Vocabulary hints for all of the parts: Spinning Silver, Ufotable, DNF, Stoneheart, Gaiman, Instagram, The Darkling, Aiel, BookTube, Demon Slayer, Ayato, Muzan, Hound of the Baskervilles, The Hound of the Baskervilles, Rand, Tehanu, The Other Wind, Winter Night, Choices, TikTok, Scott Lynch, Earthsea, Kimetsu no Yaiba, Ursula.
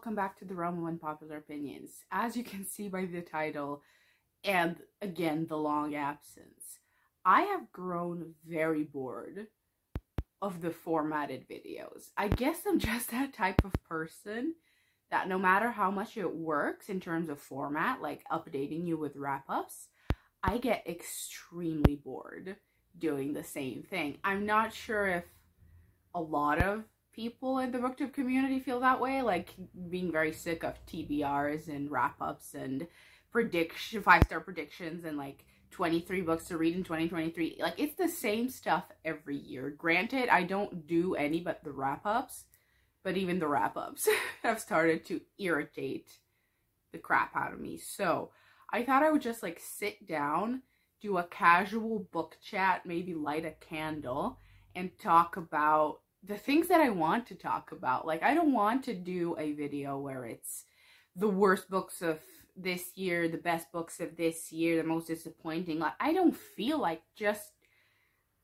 welcome back to the Realm of Unpopular Opinions. As you can see by the title, and again the long absence, I have grown very bored of the formatted videos. I guess I'm just that type of person that no matter how much it works in terms of format, like updating you with wrap-ups, I get extremely bored doing the same thing. I'm not sure if a lot of people in the booktube community feel that way, like being very sick of TBRs and wrap-ups and prediction, five-star predictions and like 23 books to read in 2023. Like, it's the same stuff every year. Granted, I don't do any but the wrap-ups, but even the wrap-ups have started to irritate the crap out of me. So I thought I would just like sit down, do a casual book chat, maybe light a candle, and talk about the things that I want to talk about. Like, I don't want to do a video where it's the worst books of this year, the best books of this year, the most disappointing. Like, I don't feel like just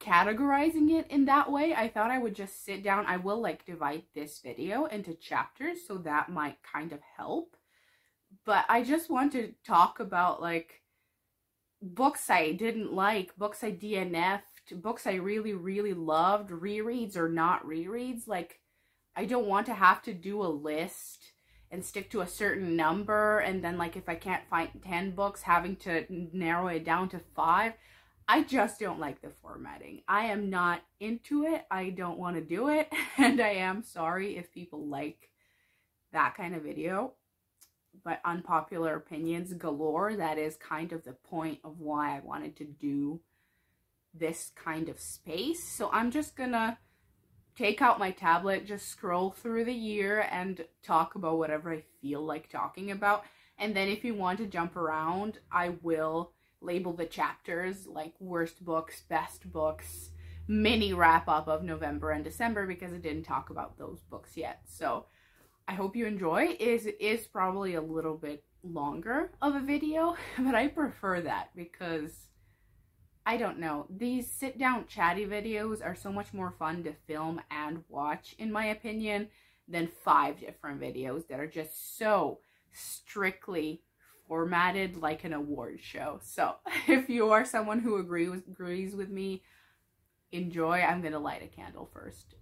categorizing it in that way. I thought I would just sit down. I will like divide this video into chapters, so that might kind of help. But I just want to talk about like books I didn't like, books I DNF'd, books I really, really loved, rereads or not rereads. Like, I don't want to have to do a list and stick to a certain number, and then like if I can't find 10 books, having to narrow it down to 5. I just don't like the formatting. I am not into it. I don't want to do it, and I am sorry if people like that kind of video. But unpopular opinions galore, that is kind of the point of why I wanted to do this kind of space. So I'm just gonna take out my tablet, just scroll through the year and talk about whatever I feel like talking about. And then if you want to jump around, I will label the chapters like worst books, best books, mini wrap up of November and December, because I didn't talk about those books yet. So I hope you enjoy. It is probably a little bit longer of a video, but I prefer that because, I don't know, these sit down chatty videos are so much more fun to film and watch, in my opinion, than 5 different videos that are just so strictly formatted like an award show. So if you are someone who agrees with me, enjoy. I'm gonna light a candle first.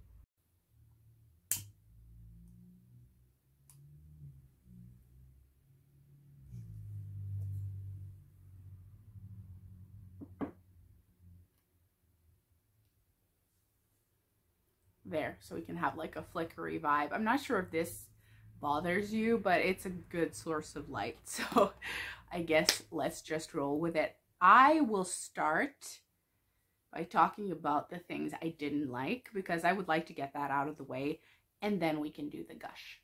There, so we can have like a flickery vibe. I'm not sure if this bothers you, but it's a good source of light, so I guess let's just roll with it. I will start by talking about the things I didn't like, because I would like to get that out of the way, and then we can do the gush.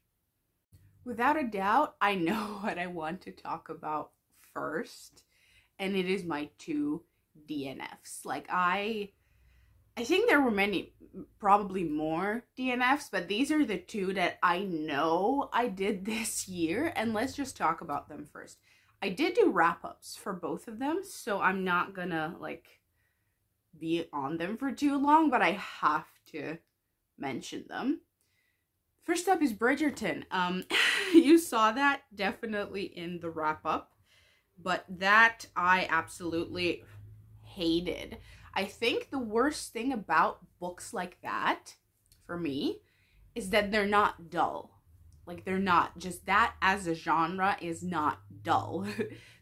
Without a doubt, I know what I want to talk about first, and it is my 2 DNFs. Like, I think there were many, probably more DNFs, but these are the 2 that I know I did this year, and let's just talk about them first. I did do wrap-ups for both of them, so I'm not gonna like be on them for too long, but I have to mention them. First up is Bridgerton. You saw that definitely in the wrap-up, but that I absolutely hated. I think the worst thing about books like that, for me, is that they're not dull. Like, they're not. Just that as a genre is not dull.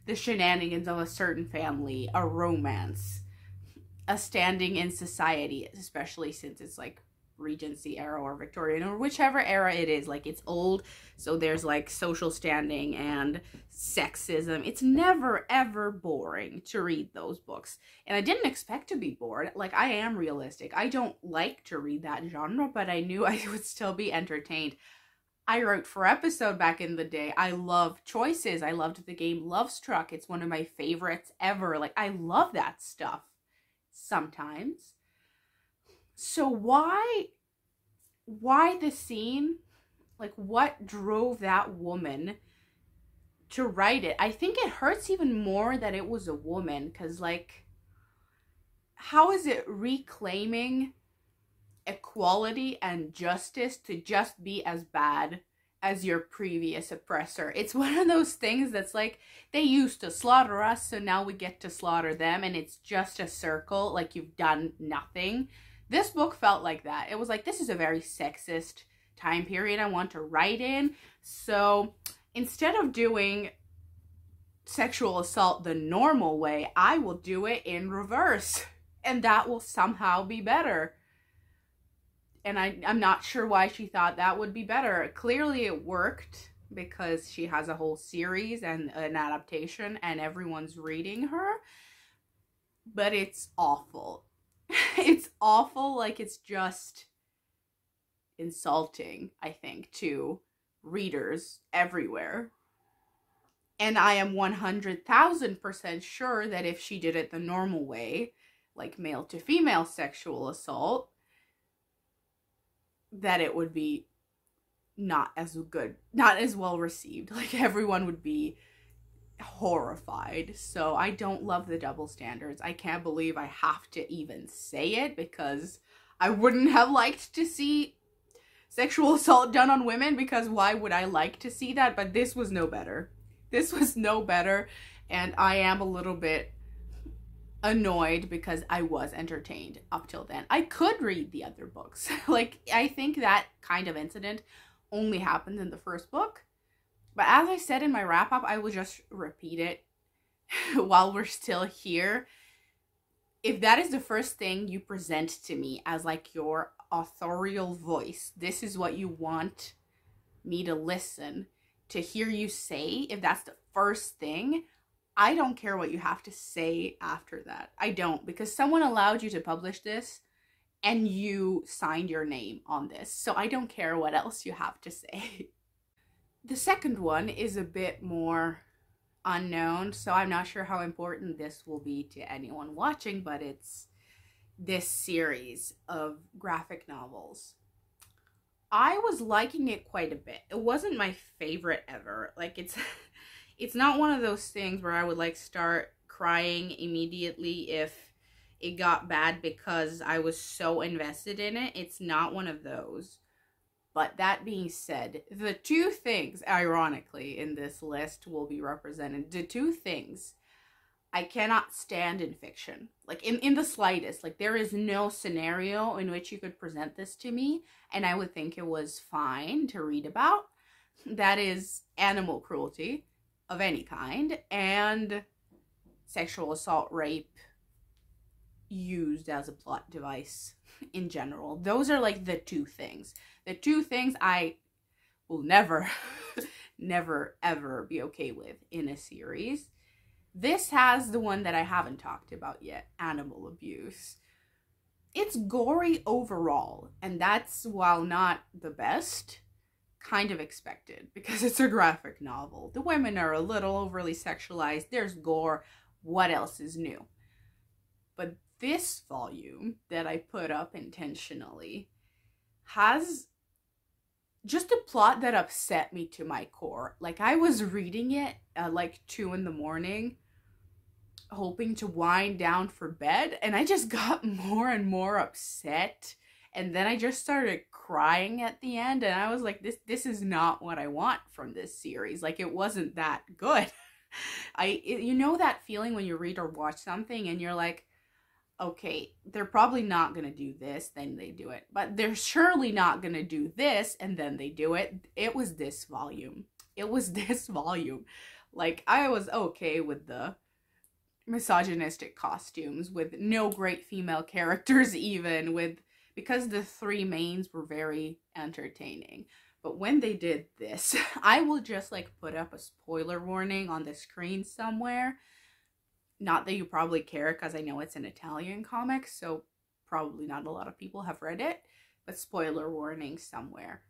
The shenanigans of a certain family, a romance, a standing in society, especially since it's like Regency era or Victorian or whichever era it is. Like, it's old, so there's like social standing and sexism. It's never ever boring to read those books, and I didn't expect to be bored. Like, I am realistic. I don't like to read that genre, but I knew I would still be entertained. I wrote for episode back in the day. I love Choices. I loved the game Love Struck. It's one of my favorites ever. Like, I love that stuff sometimes. So why the scene? Like, what drove that woman to write it? I think it hurts even more that it was a woman, because like, how is it reclaiming equality and justice to just be as bad as your previous oppressor. It's one of those things that's like, they used to slaughter us, so now we get to slaughter them, and it's just a circle, like you've done nothing. This book felt like that. It was like, this is a very sexist time period I want to write in. So instead of doing sexual assault the normal way, I will do it in reverse, and that will somehow be better. And I'm not sure why she thought that would be better. Clearly it worked, because she has a whole series and an adaptation and everyone's reading her. But it's awful. It's awful. Like, it's just insulting, I think, to readers everywhere. And I am 100,000% sure that if she did it the normal way, like male to female sexual assault, that it would be not as good, not as well received. Like, everyone would be horrified. So I don't love the double standards. I can't believe I have to even say it, because I wouldn't have liked to see sexual assault done on women, because why would I like to see that? But this was no better. This was no better, and I am a little bit annoyed because I was entertained up till then. I could read the other books. Like, I think that kind of incident only happens in the first book. But as I said in my wrap-up, I will just repeat it while we're still here. If that is the first thing you present to me as, like, your authorial voice, this is what you want me to listen to hear you say, if that's the first thing, I don't care what you have to say after that. I don't, because someone allowed you to publish this and you signed your name on this. So I don't care what else you have to say. The second one is a bit more unknown, so I'm not sure how important this will be to anyone watching, but it's this series of graphic novels. I was liking it quite a bit. It wasn't my favorite ever. Like, it's not one of those things where I would, like, start crying immediately if it got bad because I was so invested in it. It's not one of those. But that being said, the two things, ironically, in this list will be represented. The two things I cannot stand in fiction, like in the slightest. Like, there is no scenario in which you could present this to me and I would think it was fine to read about. That is animal cruelty of any kind and sexual assault, rape used as a plot device in general. Those are, like, the two things. The two things I will never, never, ever be okay with in a series. This has the one that I haven't talked about yet, animal abuse. It's gory overall, and that's, while not the best, kind of expected because it's a graphic novel. The women are a little overly sexualized. There's gore. What else is new? But this volume that I put up intentionally has just a plot that upset me to my core. Like, I was reading it at like 2 in the morning, hoping to wind down for bed, and I just got more and more upset. And then I just started crying at the end, and I was like, this is not what I want from this series. Like, it wasn't that good. You know that feeling when you read or watch something and you're like, okay, they're probably not going to do this, then they do it. But they're surely not going to do this, and then they do it. It was this volume. It was this volume. Like, I was okay with the misogynistic costumes, with no great female characters even, because the three mains were very entertaining. But when they did this, I will just, like, put up a spoiler warning on the screen somewhere. Not that you probably care, because I know it's an Italian comic, so probably not a lot of people have read it, but spoiler warning somewhere.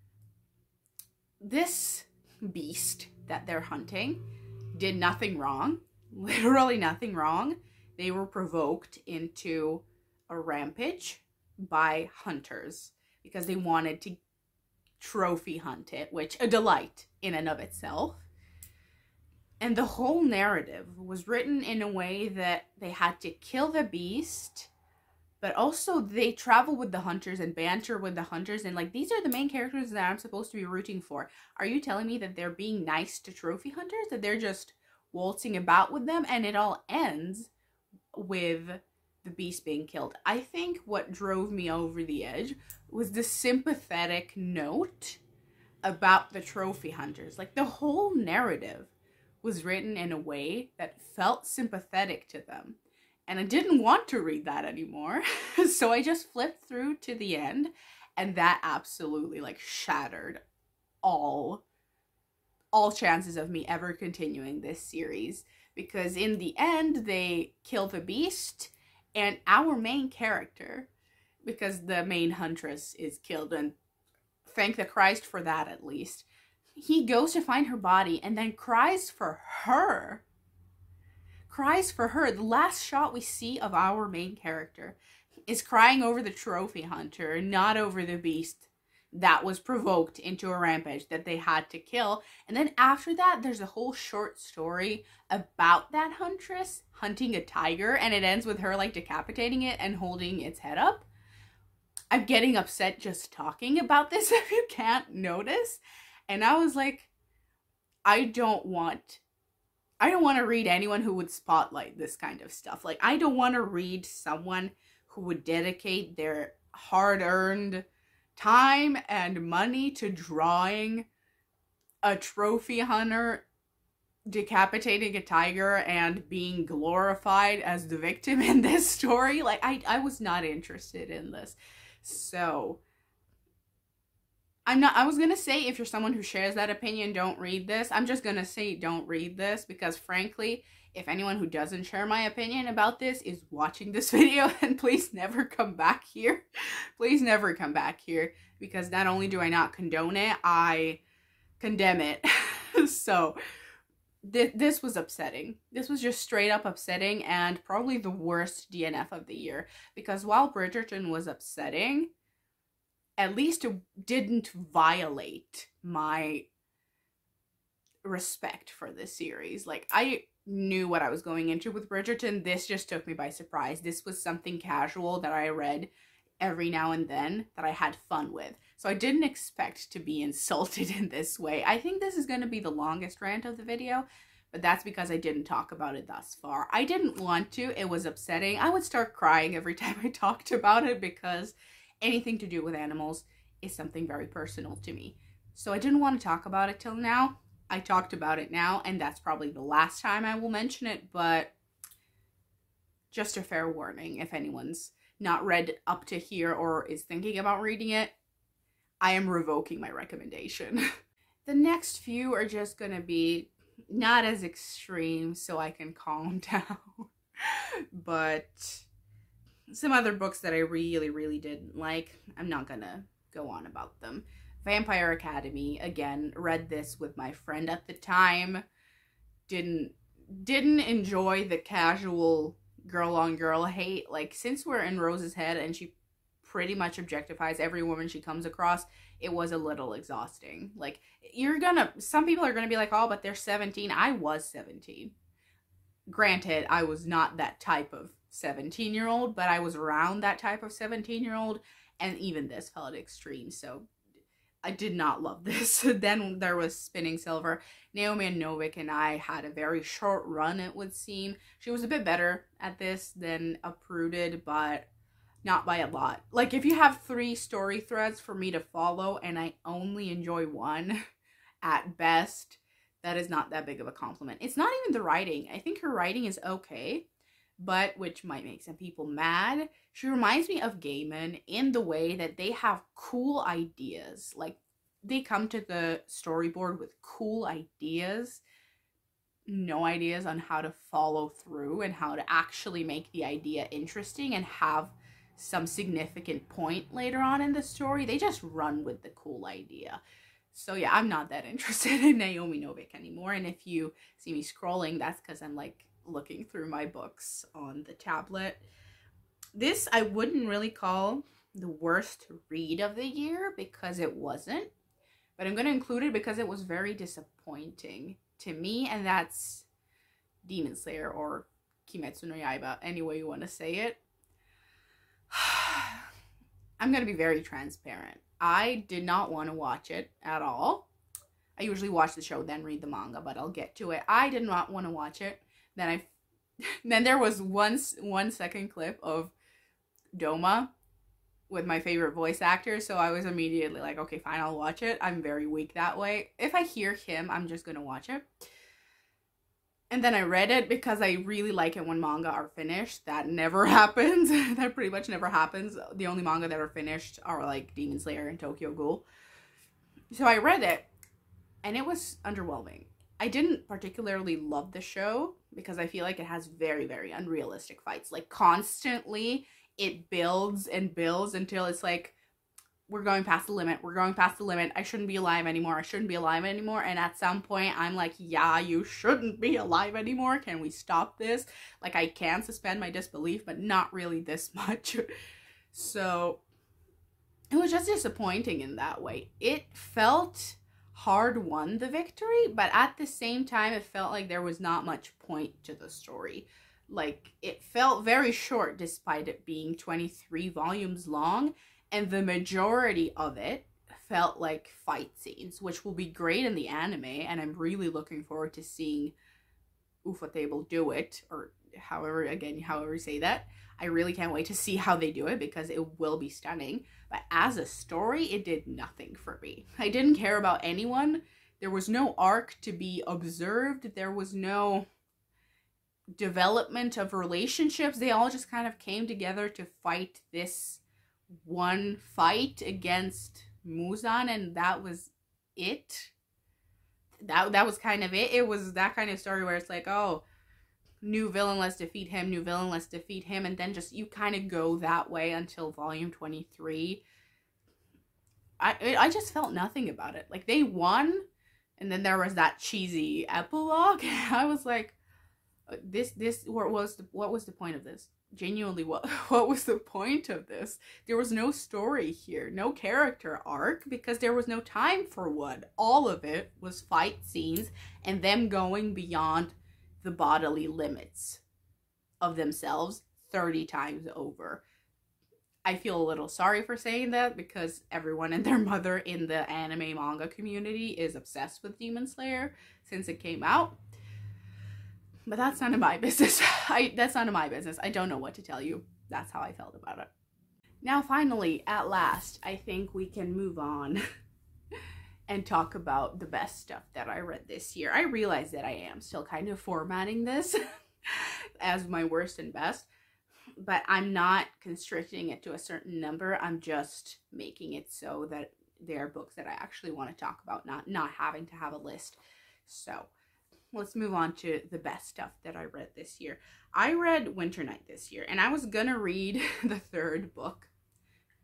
This beast that they're hunting did nothing wrong, literally nothing wrong. They were provoked into a rampage by hunters because they wanted to trophy hunt it, which a delight in and of itself. And the whole narrative was written in a way that they had to kill the beast But also, they travel with the hunters and banter with the hunters. And, like, these are the main characters that I'm supposed to be rooting for. Are you telling me that they're being nice to trophy hunters? That they're just waltzing about with them? And it all ends with the beast being killed. I think what drove me over the edge was the sympathetic note about the trophy hunters. Like, the whole narrative was written in a way that felt sympathetic to them. And I didn't want to read that anymore. So I just flipped through to the end. And that absolutely, like, shattered all chances of me ever continuing this series. Because in the end, they kill the beast and our main character. Because the main huntress is killed. And thank the Christ for that, at least. He goes to find her body and then cries for her. Cries for her. The last shot we see of our main character is crying over the trophy hunter, not over the beast that was provoked into a rampage that they had to kill. And then after that, there's a whole short story about that huntress hunting a tiger, and it ends with her, like, decapitating it and holding its head up. I'm getting upset just talking about this, if you can't notice. And I was like, I don't want to read anyone who would spotlight this kind of stuff. Like, I don't want to read someone who would dedicate their hard-earned time and money to drawing a trophy hunter decapitating a tiger and being glorified as the victim in this story. Like, I was not interested in this. So, I was going to say, if you're someone who shares that opinion, don't read this. I'm just going to say don't read this because, frankly, if anyone who doesn't share my opinion about this is watching this video, then please never come back here. Please never come back here because not only do I not condone it, I condemn it. So, this was upsetting. This was just straight up upsetting and probably the worst DNF of the year because while Bridgerton was upsetting, at least it didn't violate my respect for this series. Like, I knew what I was going into with Bridgerton. This just took me by surprise. This was something casual that I read every now and then that I had fun with. So I didn't expect to be insulted in this way. I think this is going to be the longest rant of the video, but that's because I didn't talk about it thus far. I didn't want to. It was upsetting. I would start crying every time I talked about it because anything to do with animals is something very personal to me. So I didn't want to talk about it till now. I talked about it now, and that's probably the last time I will mention it, but just a fair warning if anyone's not read up to here or is thinking about reading it, I am revoking my recommendation. The next few are just going to be not as extreme so I can calm down, but some other books that I really, really didn't like. I'm not gonna go on about them. Vampire Academy, again, read this with my friend at the time. Didn't enjoy the casual girl-on-girl hate. Like, since we're in Rose's head and she pretty much objectifies every woman she comes across, it was a little exhausting. Like, some people are gonna be like, oh, but they're 17. I was 17. Granted, I was not that type of 17-year-old, but I was around that type of 17-year-old, and even this felt extreme, so I did not love this. Then there was Spinning Silver. Naomi Novik and I had a very short run, it would seem. She was a bit better at this than Uprooted, but not by a lot. Like, if you have 3 story threads for me to follow, and I only enjoy one at best, that is not that big of a compliment. It's not even the writing. I think her writing is okay, but, which might make some people mad, she reminds me of Gaiman in the way that they have cool ideas. Like, they come to the storyboard with cool ideas, no ideas on how to follow through and how to actually make the idea interesting and have some significant point later on in the story. They just run with the cool idea. So yeah, I'm not that interested in Naomi Novik anymore. And if you see me scrolling, that's because I'm, like, looking through my books on the tablet. This I wouldn't really call the worst read of the year because it wasn't, but I'm going to include it because it was very disappointing to me, and that's Demon Slayer or Kimetsu no Yaiba, any way you want to say it. I'm going to be very transparent. I did not want to watch it at all. I usually watch the show, then read the manga, but I'll get to it. I did not want to watch it. Then there was one second clip of Doma with my favorite voice actor, so I was immediately like, okay, fine, I'll watch it. I'm very weak that way. If I hear him, I'm just going to watch it. And then I read it because I really like it when manga are finished. That never happens. That pretty much never happens. The only manga that are finished are like Demon Slayer and Tokyo Ghoul. So I read it, and it was underwhelming. I didn't particularly love the show because I feel like it has very, very unrealistic fights. Like, constantly it builds and builds until it's like, we're going past the limit. We're going past the limit. I shouldn't be alive anymore. I shouldn't be alive anymore. And at some point, I'm like, yeah, you shouldn't be alive anymore. Can we stop this? Like, I can suspend my disbelief, but not really this much. So it was just disappointing in that way. It felt hard won, the victory, but at the same time, it felt like there was not much point to the story. Like, it felt very short despite it being 23 volumes long. And the majority of it felt like fight scenes, which will be great in the anime. And I'm really looking forward to seeing Ufotable do it, or however you say that. I really can't wait to see how they do it because it will be stunning. But as a story, it did nothing for me. I didn't care about anyone. There was no arc to be observed. There was no development of relationships. They all just kind of came together to fight this one fight against Muzan, and that was it. That was kind of it. It was that kind of story where it's like, oh, new villain, let's defeat him, new villain, let's defeat him, and then just you kind of go that way until volume 23. I just felt nothing about it. Like, they won, and then there was that cheesy epilogue. I was like, what was the point of this? Genuinely, what was the point of this? There was no story here, no character arc, because there was no time for one. All of it was fight scenes and them going beyond the bodily limits of themselves 30 times over. I feel a little sorry for saying that because everyone and their mother in the anime manga community is obsessed with Demon Slayer since it came out. But that's none of my business. That's none of my business. I don't know what to tell you. That's how I felt about it. Now, finally, at last, I think we can move on and talk about the best stuff that I read this year. I realize that I am still kind of formatting this as my worst and best, but I'm not constricting it to a certain number. I'm just making it so that there are books that I actually want to talk about, not having to have a list. So let's move on to the best stuff that I read this year. I read Winter Night this year, and I was gonna read the third book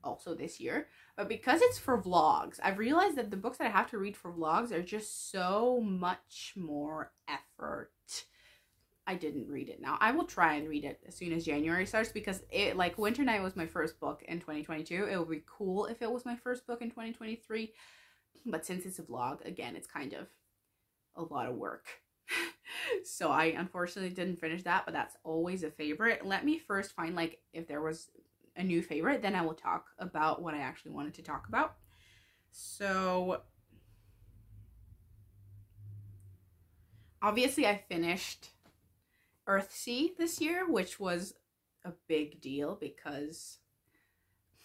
also this year, but because it's for vlogs, I've realized that the books that I have to read for vlogs are just so much more effort. I didn't read it now. I will try and read it as soon as January starts because it, like, Winter Night was my first book in 2022. It would be cool if it was my first book in 2023, but since it's a vlog, again, it's kind of a lot of work. So I unfortunately didn't finish that, but that's always a favorite. Let me first find, like, if there was a new favorite, then I will talk about what I actually wanted to talk about. So obviously I finished Earthsea this year, which was a big deal because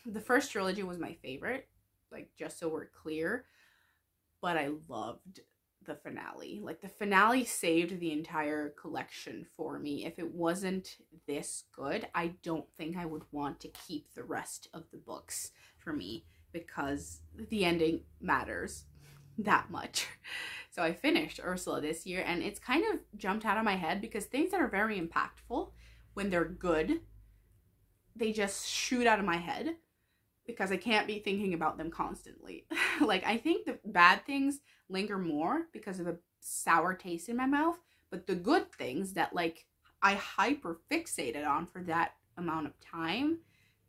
the first trilogy was my favorite, like, just so we're clear, but I loved the finale. Like, the finale saved the entire collection for me. If it wasn't this good, I don't think I would want to keep the rest of the books for me because the ending matters that much. So I finished Ursula this year, and it's kind of jumped out of my head because things that are very impactful, when they're good, they just shoot out of my head because I can't be thinking about them constantly. Like, I think the bad things linger more because of a sour taste in my mouth, but the good things that, like, I hyper fixated on for that amount of time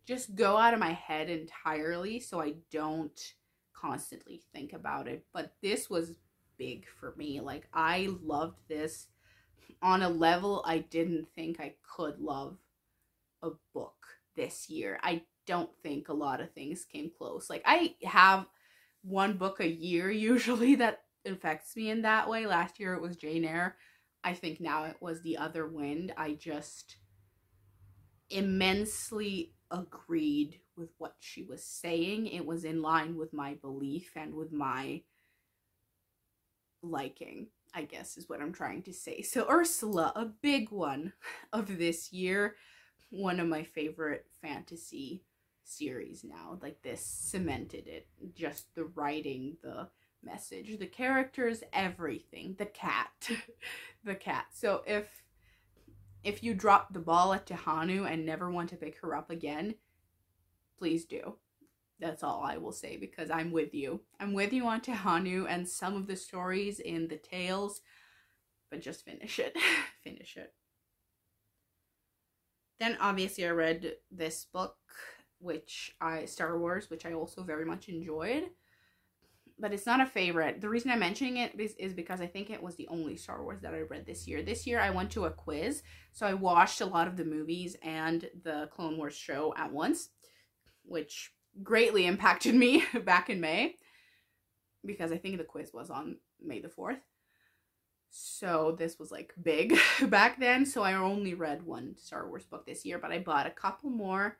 just go out of my head entirely, so I don't constantly think about it. But this was big for me. Like, I loved this on a level I didn't think I could love a book this year. I don't think a lot of things came close. Like, I have one book a year usually that affects me in that way. Last year it was Jane Eyre. I think now it was The Other Wind. I just immensely agreed with what she was saying. It was in line with my belief and with my liking, I guess, is what I'm trying to say. So Ursula, a big one of this year, one of my favorite fantasy series now. Like, this cemented it. Just the writing, the message, the characters, everything. The cat. The cat. So if you drop the ball at Tehanu and never want to pick her up again, please do. That's all I will say, because I'm with you. I'm with you on Tehanu and some of the stories in the tales, but just finish it. Finish it. Then obviously I read this book, which Star Wars, which I also very much enjoyed, but it's not a favorite. The reason I'm mentioning it is because I think it was the only Star Wars that I read this year. This year I went to a quiz, so I watched a lot of the movies and the Clone Wars show at once, which greatly impacted me back in May, because I think the quiz was on May the 4th. So this was like big back then. So I only read one Star Wars book this year, but I bought a couple more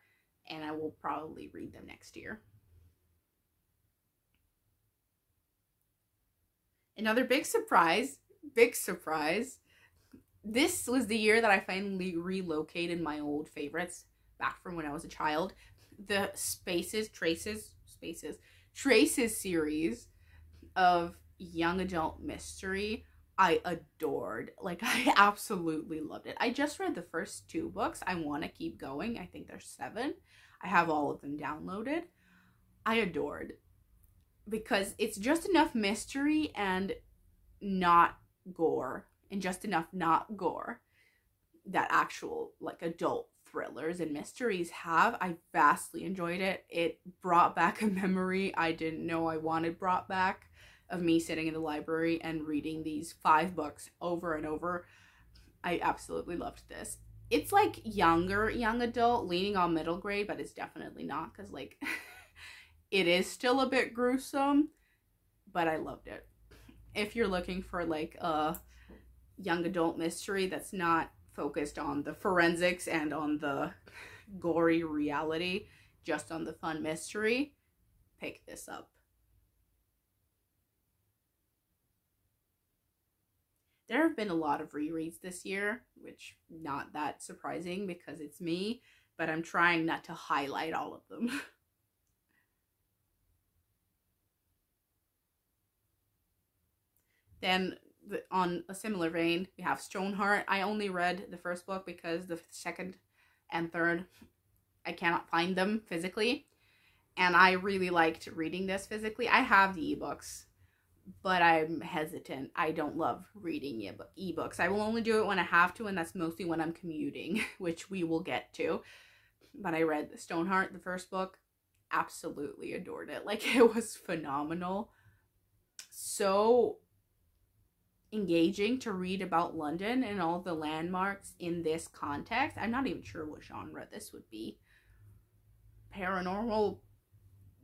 and I will probably read them next year. Another big surprise, this was the year that I finally relocated my old favorites back from when I was a child. The Spaces Traces series of young adult mystery I adored. Like, I absolutely loved it. I just read the first two books. I want to keep going. I think there's 7. I have all of them downloaded. I adored, because it's just enough mystery and not gore, and just enough not gore that actual like adult thrillers and mysteries have. I vastly enjoyed it. It brought back a memory I didn't know I wanted brought back, of me sitting in the library and reading these 5 books over and over. I absolutely loved this. It's like young adult, leaning on middle grade, but it's definitely not, because like it is still a bit gruesome, but I loved it. If you're looking for like a young adult mystery that's not focused on the forensics and on the gory reality, just on the fun mystery, pick this up. There have been a lot of rereads this year, which not that surprising because it's me, but I'm trying not to highlight all of them. Then on a similar vein, we have Stoneheart. I only read the first book because the second and third, I cannot find them physically. And I really liked reading this physically. I have the ebooks, but I'm hesitant. I don't love reading ebooks. I will only do it when I have to, and that's mostly when I'm commuting, which we will get to. But I read Stoneheart, the first book. Absolutely adored it. Like, it was phenomenal. So engaging to read about London and all the landmarks in this context. I'm not even sure what genre this would be. Paranormal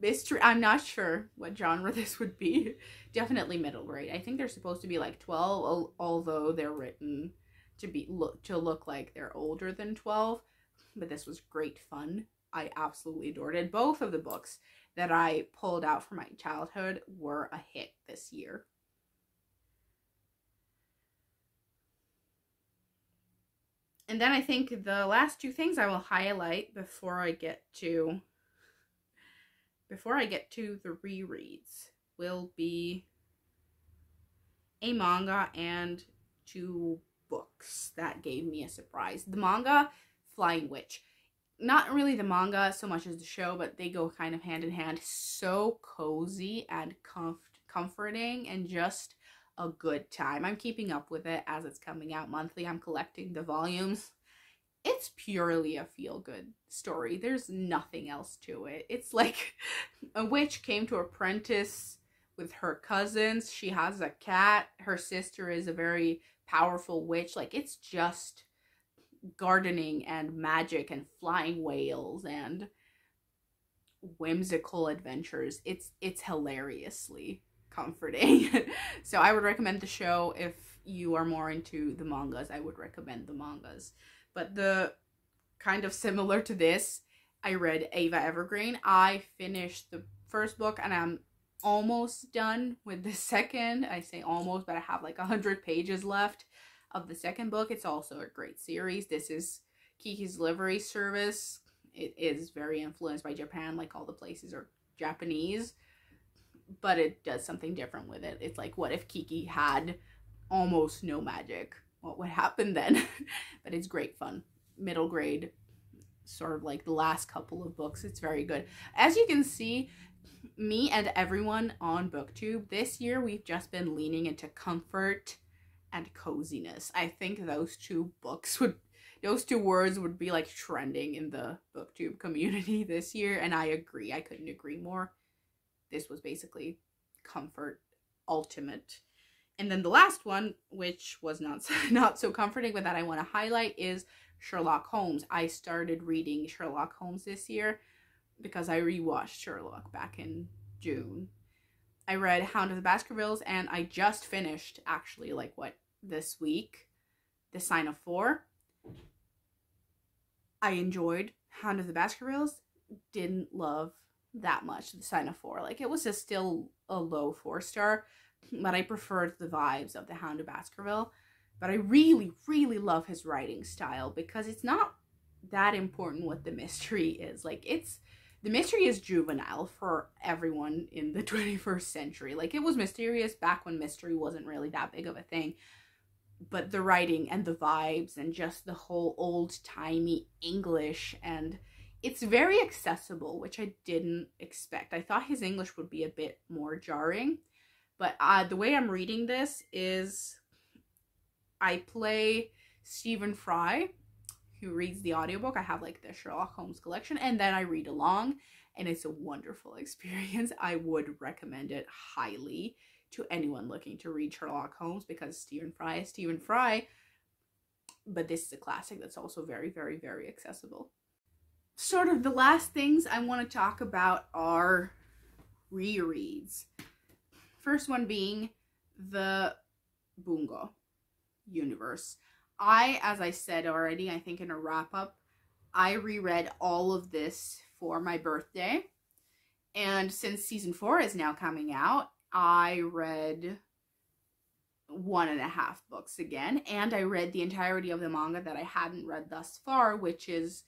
mystery. I'm not sure what genre this would be. Definitely middle grade. I think they're supposed to be like 12, although they're written to look like they're older than 12. But this was great fun. I absolutely adored it. Both of the books that I pulled out from my childhood were a hit this year. And then I think the last two things I will highlight before I get to the rereads will be a manga and 2 books that gave me a surprise. The manga, Flying Witch. Not really the manga so much as the show, but they go kind of hand in hand. So cozy and comforting and just a good time. I'm keeping up with it as it's coming out monthly. I'm collecting the volumes. It's purely a feel-good story. There's nothing else to it. It's like a witch came to apprentice with her cousins. She has a cat. Her sister is a very powerful witch. Like, it's just gardening and magic and flying whales and whimsical adventures. It's hilariously comforting. So I would recommend the show. If you are more into the mangas, I would recommend the mangas. But the kind of similar to this, I read Ava Evergreen. I finished the first book and I'm almost done with the second. I say almost, but I have like 100 pages left of the second book. It's also a great series. This is Kiki's Delivery Service. It is very influenced by Japan, like all the places are Japanese, but it does something different with it. It's like, what if Kiki had almost no magic? What would happen then? But it's great fun. Middle grade, sort of like the last couple of books. It's very good. As you can see, me and everyone on BookTube this year, we've just been leaning into comfort and coziness. I think those two words would be like trending in the BookTube community this year, and I agree. I couldn't agree more. This was basically comfort ultimate. And then the last one, which was not so comforting, but that I want to highlight, is Sherlock Holmes. I started reading Sherlock Holmes this year because I rewatched Sherlock back in June. I read Hound of the Baskervilles, and I just finished, actually, like this week, The Sign of Four. I enjoyed Hound of the Baskervilles, didn't love that much The Sign of Four. Like, it was just still a low 4-star, but I preferred the vibes of the Hound of Baskerville. But I really, really love his writing style, because it's not that important what the mystery is. Like, the mystery is juvenile for everyone in the 21st century. Like, it was mysterious back when mystery wasn't really that big of a thing. But the writing and the vibes and just the whole old-timey English, and it's very accessible, which I didn't expect. I thought his English would be a bit more jarring, but the way I'm reading this is I play Stephen Fry, who reads the audiobook. I have like the Sherlock Holmes collection, and then I read along, and it's a wonderful experience. I would recommend it highly to anyone looking to read Sherlock Holmes, because Stephen Fry is Stephen Fry, but this is a classic that's also very, very, very accessible. Sort of the last things I want to talk about are rereads. First one being the Bungo universe. As I said already, I think in a wrap-up, I reread all of this for my birthday. And since season 4 is now coming out, I read 1.5 books again. And I read the entirety of the manga that I hadn't read thus far, which is,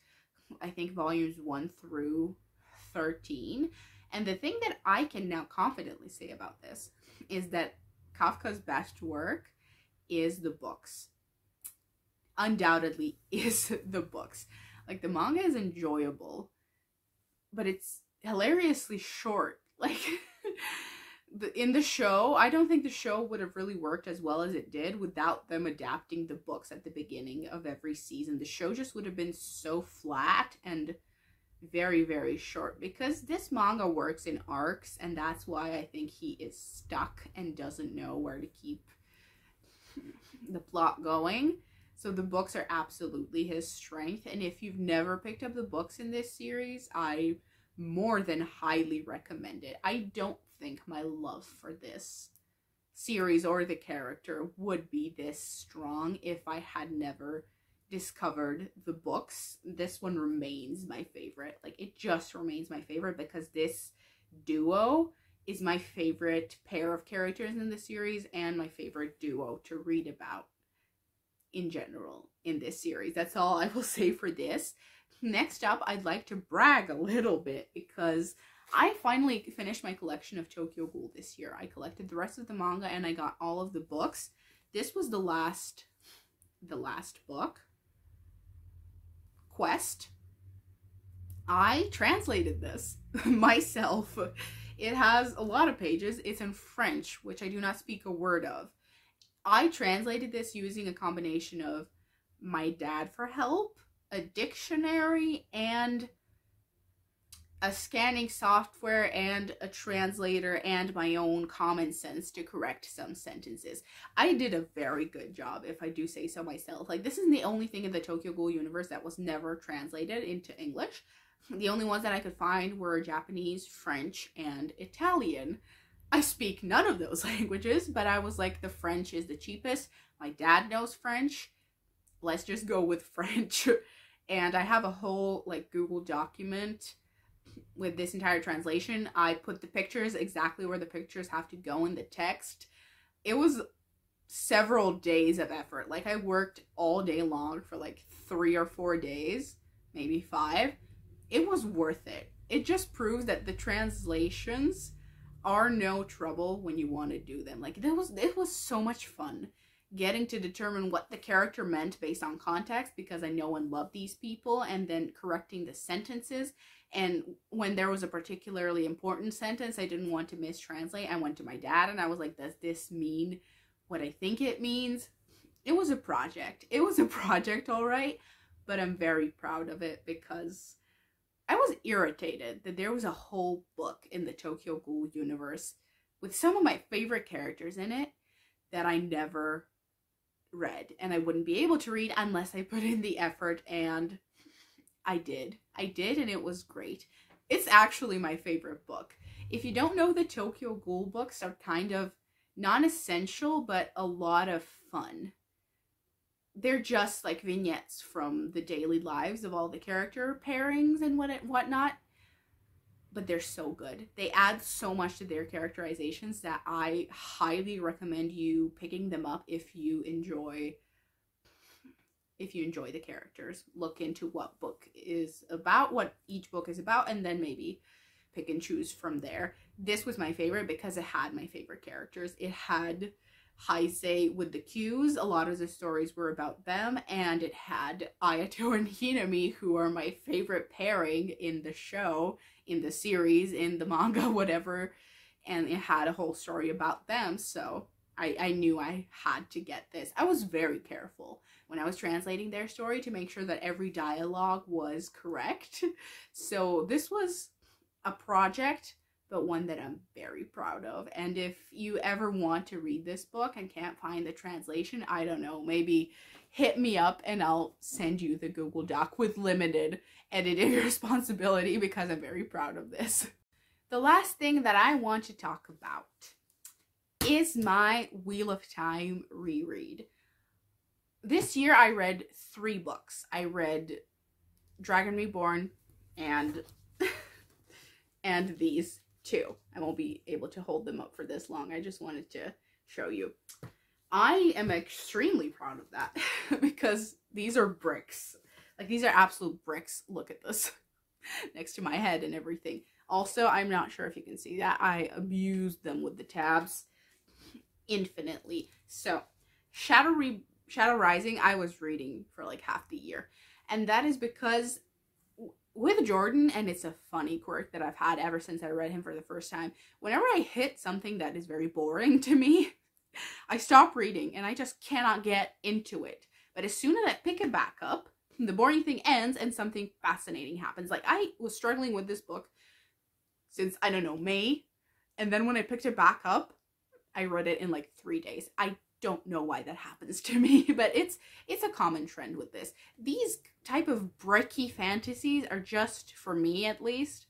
I think, volumes 1 through 13. And the thing that I can now confidently say about this is that Kafka's best work is the books. Undoubtedly is the books. Like, the manga is enjoyable, but it's hilariously short. Like, in the show, I don't think the show would have really worked as well as it did without them adapting the books at the beginning of every season. The show just would have been so flat and very, very short, because this manga works in arcs, and that's why I think he is stuck and doesn't know where to keep the plot going. So the books are absolutely his strength, and if you've never picked up the books in this series, I more than highly recommend it. I don't think my love for this series or the character would be this strong if I had never discovered the books. This one remains my favorite. Like, it just remains my favorite, because this duo is my favorite pair of characters in the series and my favorite duo to read about in general in this series. That's all I will say for this. Next up, I'd like to brag a little bit, because I finally finished my collection of Tokyo Ghoul this year. I collected the rest of the manga and I got all of the books. This was the last book, Quest. I translated this myself. It has a lot of pages. It's in French, which I do not speak a word of. I translated this using a combination of my dad for help, a dictionary, and a scanning software, and a translator, and my own common sense to correct some sentences. I did a very good job, if I do say so myself. Like, this is the only thing in the Tokyo Ghoul universe that was never translated into English. The only ones that I could find were Japanese, French, and Italian. I speak none of those languages, but I was like, the French is the cheapest. My dad knows French. Let's just go with French. And I have a whole like Google document with this entire translation. I put the pictures exactly where the pictures have to go in the text. It was several days of effort. Like, I worked all day long for like 3 or 4 days, maybe 5. It was worth it. It just proves that the translations are no trouble when you want to do them. Like, it was so much fun getting to determine what the character meant based on context, because I know and love these people, and then correcting the sentences. And when there was a particularly important sentence I didn't want to mistranslate, I went to my dad and I was like, does this mean what I think it means? It was a project. It was a project, all right, but I'm very proud of it because I was irritated that there was a whole book in the Tokyo Ghoul universe with some of my favorite characters in it that I never read, and I wouldn't be able to read unless I put in the effort, and I did, and it was great. It's actually my favorite book. If you don't know, the Tokyo Ghoul books are kind of non-essential, but a lot of fun. They're just like vignettes from the daily lives of all the character pairings and whatnot, but they're so good. They add so much to their characterizations that I highly recommend you picking them up if you enjoy the characters. Look into what book is about, what each book is about, and then maybe pick and choose from there. This was my favorite because it had my favorite characters. It had Heisei with the Q's. A lot of the stories were about them, and it had Ayato and Hinami, who are my favorite pairing in the show, in the series, in the manga, whatever, and it had a whole story about them, so I knew I had to get this. I was very careful when I was translating their story to make sure that every dialogue was correct, so this was a project, but one that I'm very proud of. And if you ever want to read this book and can't find the translation, I don't know, maybe hit me up and I'll send you the Google Doc with limited editing responsibility, because I'm very proud of this. The last thing that I want to talk about is my Wheel of Time reread. This year I read 3 books. I read Dragon Reborn and these 2. I won't be able to hold them up for this long. I just wanted to show you. I am extremely proud of that because these are bricks. Like, these are absolute bricks. Look at this next to my head and everything. Also, I'm not sure if you can see that. I abused them with the tabs infinitely. So Shadow Rising, I was reading for like half the year. And that is because with Jordan, and it's a funny quirk that I've had ever since I read him for the first time, whenever I hit something that is very boring to me, I stop reading and I just cannot get into it. But as soon as I pick it back up, the boring thing ends and something fascinating happens. Like, I was struggling with this book since, I don't know, May, and then when I picked it back up, I read it in like 3 days. I don't know why that happens to me, but it's a common trend with this. These type of bricky fantasies are just, for me at least,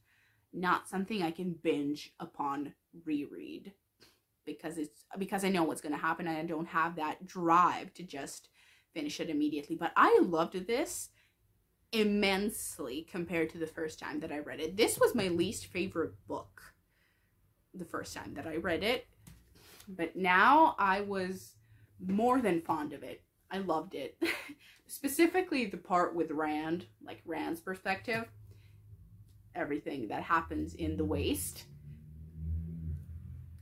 not something I can binge upon reread, because I know what's going to happen and I don't have that drive to just finish it immediately. But I loved this immensely compared to the first time that I read it. This was my least favorite book the first time that I read it, but now I was more than fond of it. I loved it. Specifically the part with Rand, like Rand's perspective, everything that happens in the Waste,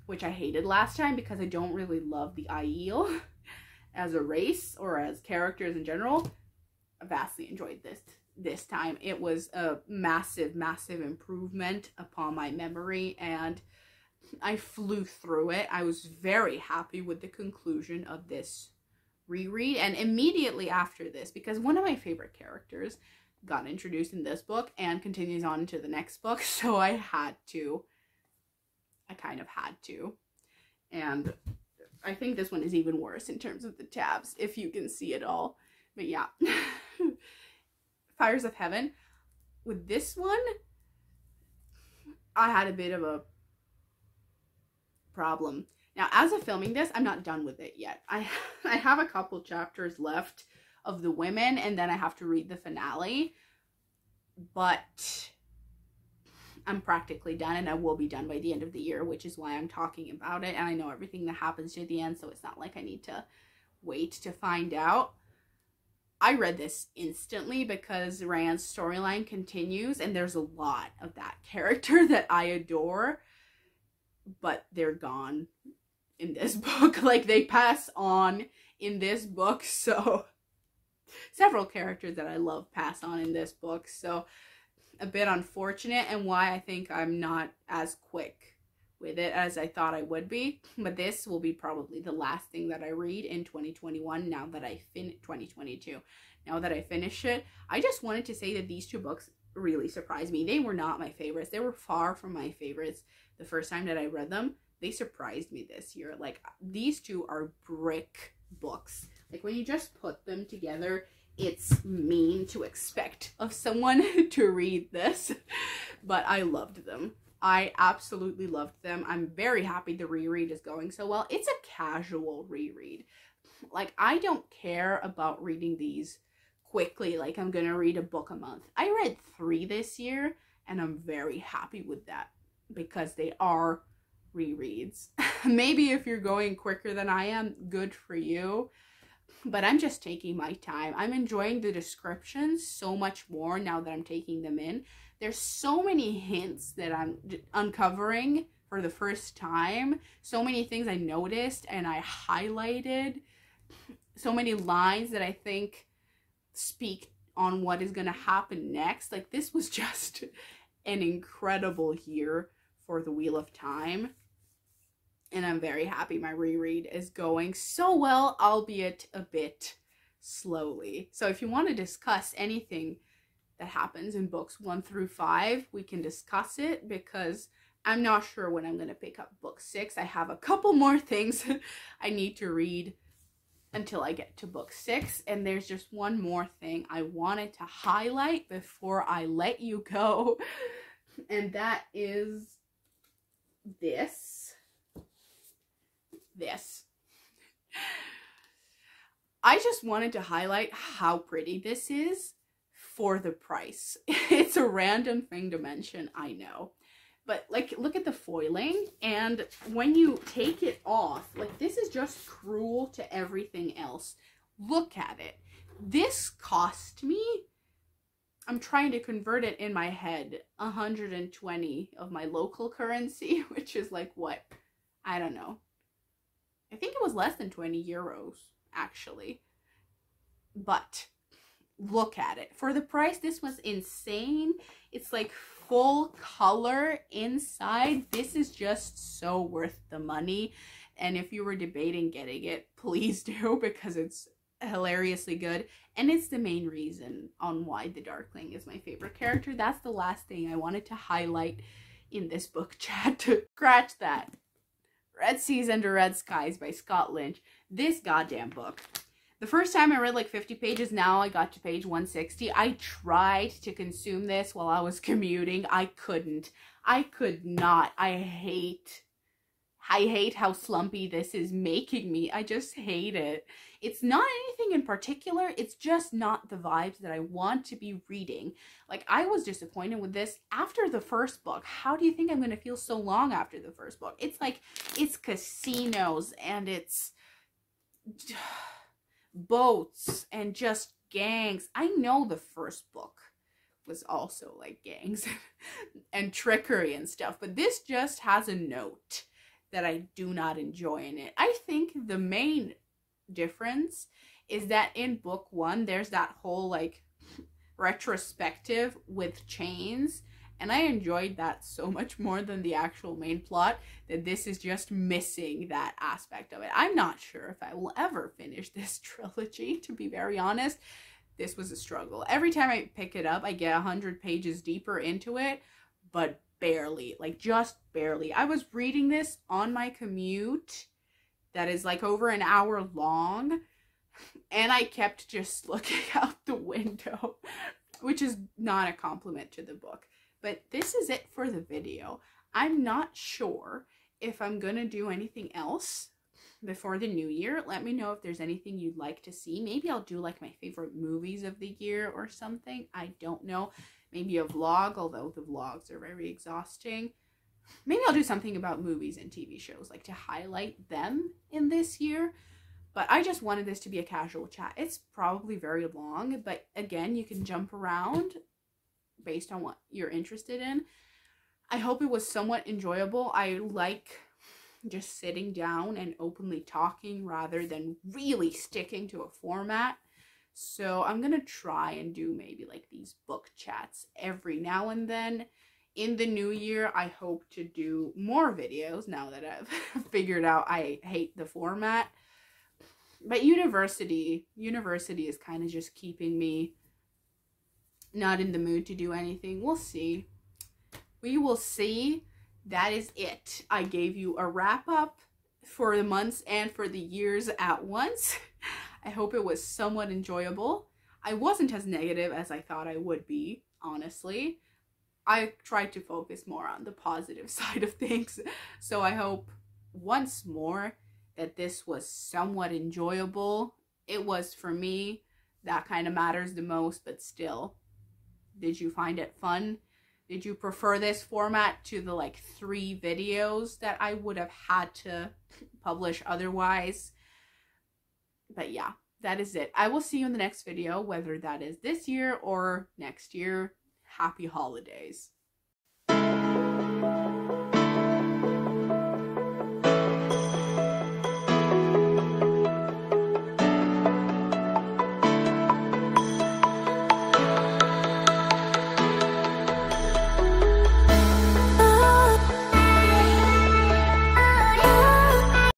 which I hated last time because I don't really love the Aiel as a race or as characters in general. I vastly enjoyed this time. It was a massive, massive improvement upon my memory, and I flew through it. I was very happy with the conclusion of this reread. And immediately after this, because one of my favorite characters got introduced in this book and continues on into the next book, so I kind of had to. And I think this one is even worse in terms of the tabs, if you can see it all. But yeah. Fires of Heaven with this one, I had a bit of a problem. Now, as of filming this, I'm not done with it yet. I have a couple chapters left of the women, and then I have to read the finale. But I'm practically done, and I will be done by the end of the year, which is why I'm talking about it. And I know everything that happens to the end, so it's not like I need to wait to find out. I read this instantly because Rand's storyline continues, and there's a lot of that character that I adore, but they're gone in this book. Like, they pass on in this book, so several characters that I love pass on in this book, so a bit unfortunate, and why I think I'm not as quick with it as I thought I would be. But this will be probably the last thing that I read in 2021, now that I 2022, now that I finish it. I just wanted to say that these two books really surprised me. They were not my favorites. They were far from my favorites the first time that I read them. They surprised me this year. Like, these two are brick books. Like, when you just put them together, it's mean to expect of someone to read this, but I loved them. I absolutely loved them. I'm very happy the reread is going so well. It's a casual reread. Like, I don't care about reading these quickly, like I'm gonna read a book a month. I read 3 this year, and I'm very happy with that because they are rereads. Maybe if you're going quicker than I am, good for you. But I'm just taking my time. I'm enjoying the descriptions so much more now that I'm taking them in. There's so many hints that I'm uncovering for the first time. So many things I noticed and I highlighted. So many lines that I think speak on what is going to happen next. Like, this was just an incredible year for the Wheel of Time. And I'm very happy my reread is going so well, albeit a bit slowly. So if you want to discuss anything that happens in books 1 through 5, we can discuss it, because I'm not sure when I'm going to pick up book 6. I have a couple more things I need to read until I get to book 6. And there's just one more thing I wanted to highlight before I let you go. And that is this. I just wanted to highlight how pretty this is for the price. It's a random thing to mention, I know, but like, look at the foiling, and when you take it off, like, this is just cruel to everything else. Look at it. This cost me, I'm trying to convert it in my head, 120 of my local currency, which is like, what, I don't know, I think it was less than 20 euros, actually. But look at it. For the price, this was insane. It's like full color inside. This is just so worth the money. And if you were debating getting it, please do, because it's hilariously good. And it's the main reason on why the Darkling is my favorite character. That's the last thing I wanted to highlight in this book chat. Scratch that. Red Seas Under Red Skies by Scott Lynch. This goddamn book. The first time I read like 50 pages, now I got to page 160. I tried to consume this while I was commuting. I couldn't. I could not. I hate how slumpy this is making me. I just hate it. It's not anything in particular. It's just not the vibes that I want to be reading. Like, I was disappointed with this after the first book. How do you think I'm going to feel so long after the first book? It's like, it's casinos and it's boats and just gangs. I know the first book was also like gangs and trickery and stuff, but this just has a note that I do not enjoy in it. I think the main difference is that in book 1, there's that whole like retrospective with chains, and I enjoyed that so much more than the actual main plot, that this is just missing that aspect of it. I'm not sure if I will ever finish this trilogy, to be very honest. This was a struggle. Every time I pick it up, I get 100 pages deeper into it, but barely, like just barely. I was reading this on my commute that is like over an hour long, and I kept just looking out the window which is not a compliment to the book. But this is it for the video. I'm not sure if I'm gonna do anything else before the new year. Let me know if there's anything you'd like to see. Maybe I'll do like my favorite movies of the year or something. I don't know. Maybe a vlog, although the vlogs are very exhausting. Maybe I'll do something about movies and TV shows, like to highlight them in this year. But I just wanted this to be a casual chat. It's probably very long, but again, you can jump around based on what you're interested in. I hope it was somewhat enjoyable. I like just sitting down and openly talking rather than really sticking to a format. So I'm gonna try and do maybe like these book chats every now and then. In the new year, I hope to do more videos now that I've figured out I hate the format. But university is kind of just keeping me not in the mood to do anything. We'll see. We will see. That is it. I gave you a wrap up for the months and for the years at once. I hope it was somewhat enjoyable. I wasn't as negative as I thought I would be, honestly. I tried to focus more on the positive side of things. So I hope once more that this was somewhat enjoyable. It was for me. That kind of matters the most, but still, did you find it fun? Did you prefer this format to the like 3 videos that I would have had to publish otherwise? But yeah, that is it. I will see you in the next video, whether that is this year or next year. Happy holidays.